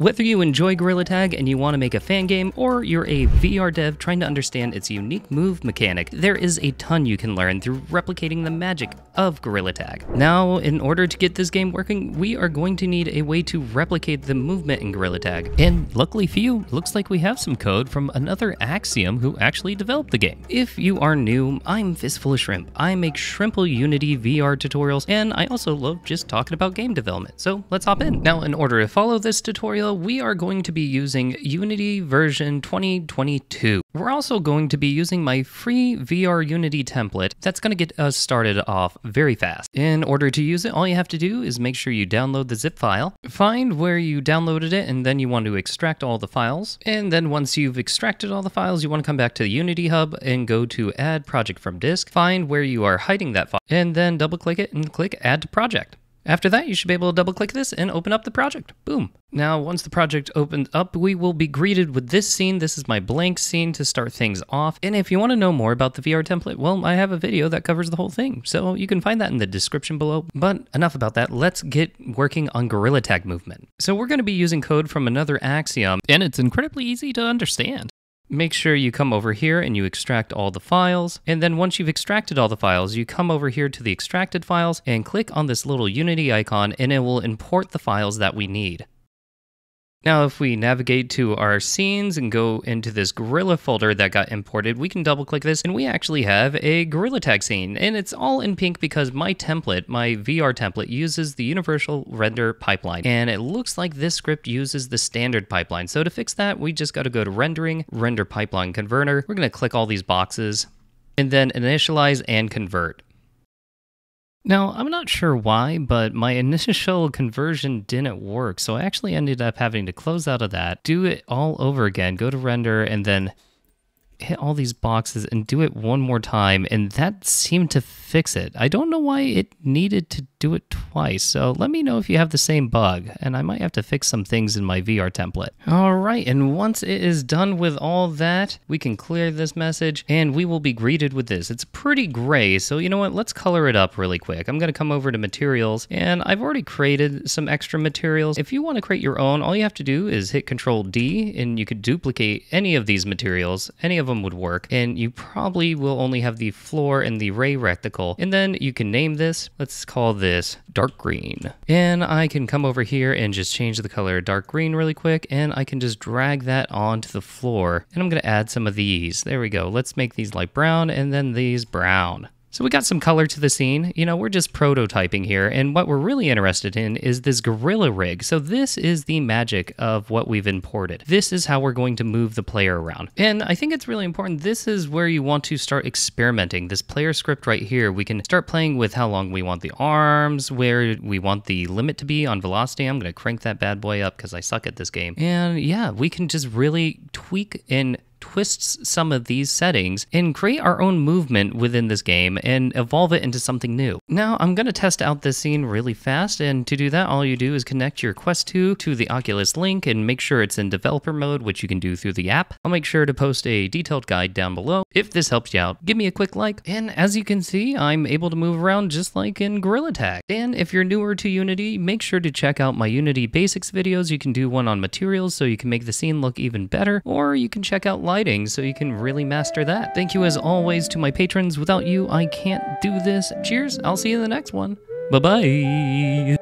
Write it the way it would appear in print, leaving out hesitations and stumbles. Whether you enjoy Gorilla Tag and you want to make a fan game, or you're a VR dev trying to understand its unique move mechanic, there is a ton you can learn through replicating the magic of Gorilla Tag. Now, in order to get this game working, we are going to need a way to replicate the movement in Gorilla Tag. And luckily for you, looks like we have some code from another Axiom who actually developed the game. If you are new, I'm Fistful of Shrimp. I make Shrimple Unity VR tutorials, and I also love just talking about game development. So let's hop in. Now, in order to follow this tutorial, we are going to be using Unity version 2022. We're also going to be using my free VR Unity template. That's going to get us started off very fast. In order to use it, all you have to do is make sure you download the zip file, find where you downloaded it, and then you want to extract all the files. And then once you've extracted all the files, you want to come back to the Unity Hub and go to Add Project from Disk, find where you are hiding that file, and then double-click it and click Add to Project. After that, you should be able to double-click this and open up the project. Boom. Now, once the project opens up, we will be greeted with this scene. This is my blank scene to start things off. And if you want to know more about the VR template, well, I have a video that covers the whole thing, so you can find that in the description below. But enough about that. Let's get working on Gorilla Tag movement. So we're going to be using code from another Axiom, and it's incredibly easy to understand. Make sure you come over here and you extract all the files. And then once you've extracted all the files, you come over here to the extracted files and click on this little Unity icon, and it will import the files that we need. Now, if we navigate to our scenes and go into this Gorilla folder that got imported, we can double click this and we actually have a Gorilla Tag scene, and it's all in pink because my template, my VR template, uses the universal render pipeline, and it looks like this script uses the standard pipeline. So to fix that, we just got to go to rendering, render pipeline converter. We're going to click all these boxes and then initialize and convert. Now, I'm not sure why, but my initial conversion didn't work, so I actually ended up having to close out of that, do it all over again, go to render, and then hit all these boxes and do it one more time, and that seemed to fix it. I don't know why it needed to do it twice, so let me know if you have the same bug, and I might have to fix some things in my VR template. All right, and once it is done with all that, we can clear this message, and we will be greeted with this. It's pretty gray, so you know what? Let's color it up really quick. I'm gonna come over to materials, and I've already created some extra materials. If you wanna create your own, all you have to do is hit Control-D, and you could duplicate any of these materials, any of them would work, and you probably will only have the floor and the ray reticle, and then you can name this. Let's call this dark green, and I can come over here and just change the color dark green really quick, and I can just drag that onto the floor, and I'm gonna add some of these. There we go. Let's make these light brown and then these brown. So we got some color to the scene. You know, we're just prototyping here, and what we're really interested in is this gorilla rig. So this is the magic of what we've imported. This is how we're going to move the player around. And I think it's really important. This is where you want to start experimenting. This player script right here, we can start playing with how long we want the arms, where we want the limit to be on velocity. I'm gonna crank that bad boy up because I suck at this game. And yeah, we can just really tweak and twists some of these settings and create our own movement within this game and evolve it into something new. Now I'm going to test out this scene really fast, and to do that all you do is connect your Quest 2 to the Oculus Link and make sure it's in developer mode, which you can do through the app. I'll make sure to post a detailed guide down below. If this helps you out, give me a quick like, and as you can see, I'm able to move around just like in Gorilla Tag. And if you're newer to Unity, make sure to check out my Unity basics videos. You can do one on materials so you can make the scene look even better, or you can check out lighting so you can really master that. Thank you as always to my patrons. Without you, I can't do this. Cheers. I'll see you in the next one. Bye-bye.